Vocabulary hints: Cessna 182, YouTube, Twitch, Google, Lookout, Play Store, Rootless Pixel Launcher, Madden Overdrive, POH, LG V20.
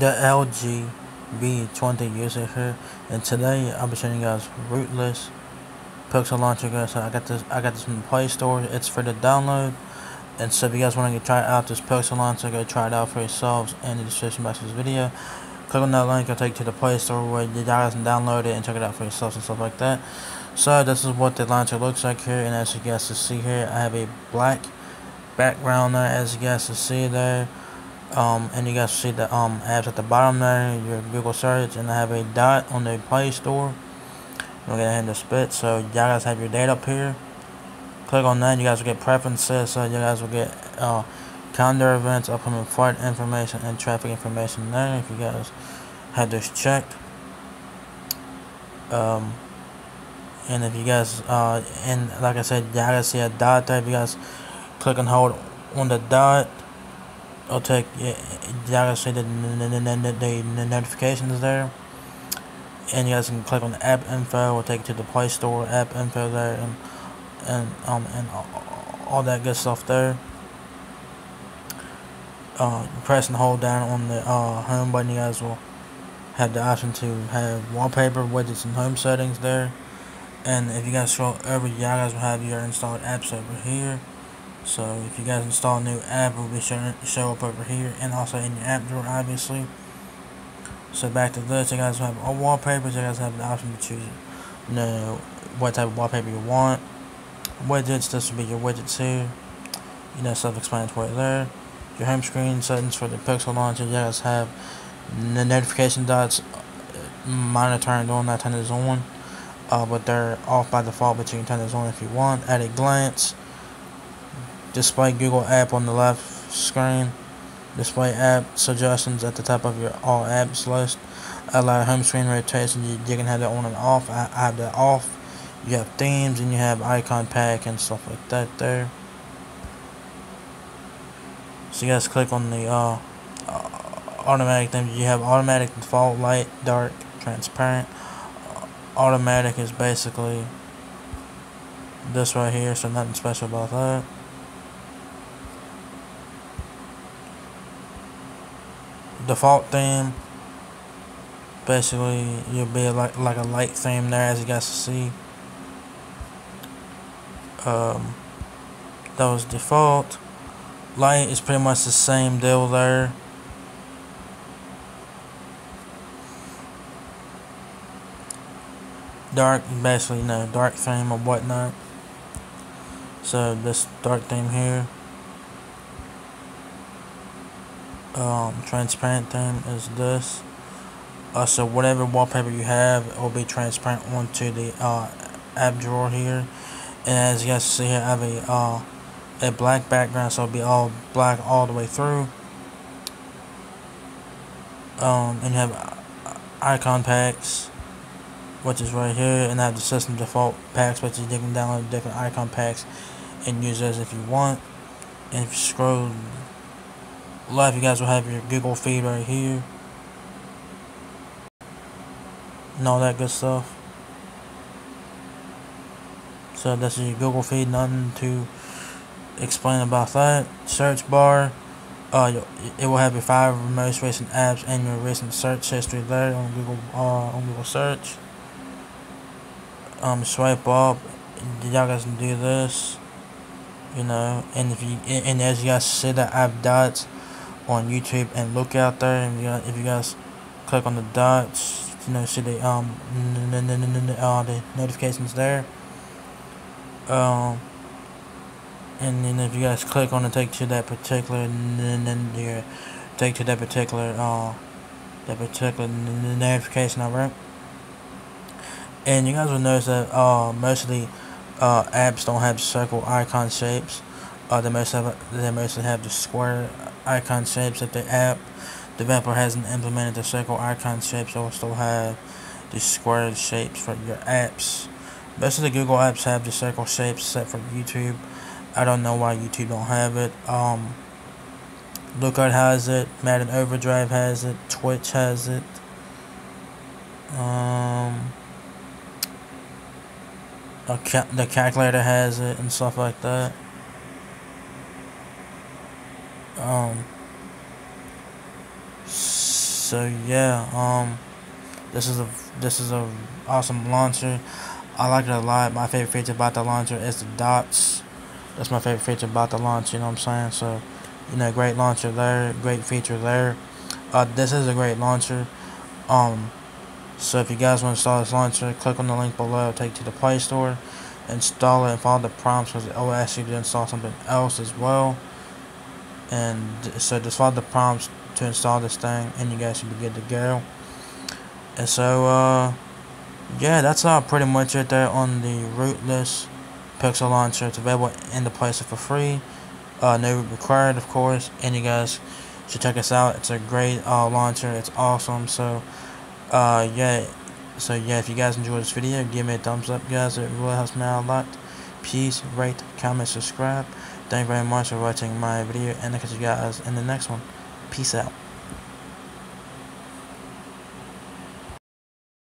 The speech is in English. The LG V20 user here, and today I'll be showing you guys Rootless Pixel Launcher, guys. So I got this from the Play Store. It's free to download, and so if you guys want to try out this Pixel Launcher, go try it out for yourselves in the description box of this video. Click on that link, it'll take you to the Play Store where you guys can download it and check it out for yourselves and stuff like that. So this is what the launcher looks like here, and as you guys can see here, I have a black background there, as you guys can see there. And you guys see the apps at the bottom there, your Google search, and I have a dot on the Play Store. We're gonna hit the spit, so you guys have your data up here. Click on that, you guys will get preferences, so you guys will get calendar events, upcoming flight information, and traffic information there. If you guys have this checked, and if you guys and like I said, you guys see a dot there. If you guys click and hold on the dot, I'll take you guys see the notifications there, and you guys can click on the app info. We'll take you to the Play Store app info there, and all that good stuff there. Press and hold down on the home button. You guys will have the option to have wallpaper, widgets, and home settings there. And if you guys scroll over, you guys will have your installed apps over here. So if you guys install a new app, it will be show up over here, and also in your app drawer, obviously. So back to this, you guys have all wallpapers. You guys have the option to choose, you know, what type of wallpaper you want. Widgets, this will be your widgets here. You know, self-explanatory there. Your home screen settings for the Pixel Launcher. You guys have the notification dots, monitoring on. I turn this on, but they're off by default. But you can turn this on if you want. At a glance. Display Google app on the left screen, display app suggestions at the top of your all apps list, allow home screen rotation, you can have that on and off. I have that off. You have themes, and you have icon pack and stuff like that there. So you guys click on the automatic theme. You have automatic, default, light, dark, transparent. Automatic is basically this right here, so nothing special about that. Default theme, basically you'll be like a light theme there, as you guys can see. That was default. Light is pretty much the same deal there. Dark, basically no dark theme or whatnot. So this dark theme here. Transparent theme is this. So whatever wallpaper you have, it will be transparent onto the app drawer here. And as you guys see here, I have a black background, so it'll be all black all the way through. And you have icon packs, which is right here, and I have the system default packs, which is you can download different icon packs and use those if you want. And if you scroll live, you guys will have your Google feed right here and all that good stuff. So this is your Google feed, nothing to explain about that. Search bar, it will have your 5 most recent apps and your recent search history there on Google search. Swipe up, y'all guys can do this, you know. And if you and as you guys see that I've dots on YouTube and Lookout there, and if you guys click on the dots, you know, see the the notifications there. And then if you guys click on it, take to that particular notification over, and you guys will notice that most of the apps don't have circle icon shapes. They mostly have the square icon shapes. If the app developer hasn't implemented the circle icon shapes, they'll still have the square shapes for your apps. Most of the Google apps have the circle shapes, except for YouTube. I don't know why YouTube don't have it. Lookout has it. Madden Overdrive has it. Twitch has it. The calculator has it and stuff like that. So yeah, this is a awesome launcher. I like it a lot. My favorite feature about the launcher is the dots. That's my favorite feature about the launcher, you know what I'm saying? So, you know, great launcher there, great feature there. This is a great launcher. So if you guys want to install this launcher, click on the link below, it'll take you to the Play Store. Install it and follow the prompts, because it will ask you to install something else as well. And so just follow the prompts to install this thing, and you guys should be good to go. And so, yeah, that's all pretty much it there on the Rootless Pixel Launcher. It's available in the Play Store for free, no required, of course. And you guys should check us out. It's a great launcher. It's awesome. So, yeah. So yeah, if you guys enjoyed this video, give me a thumbs up, guys. It really helps me out a lot. Peace, rate, comment, subscribe. Thank you very much for watching my video, and I'll catch you guys in the next one. Peace out.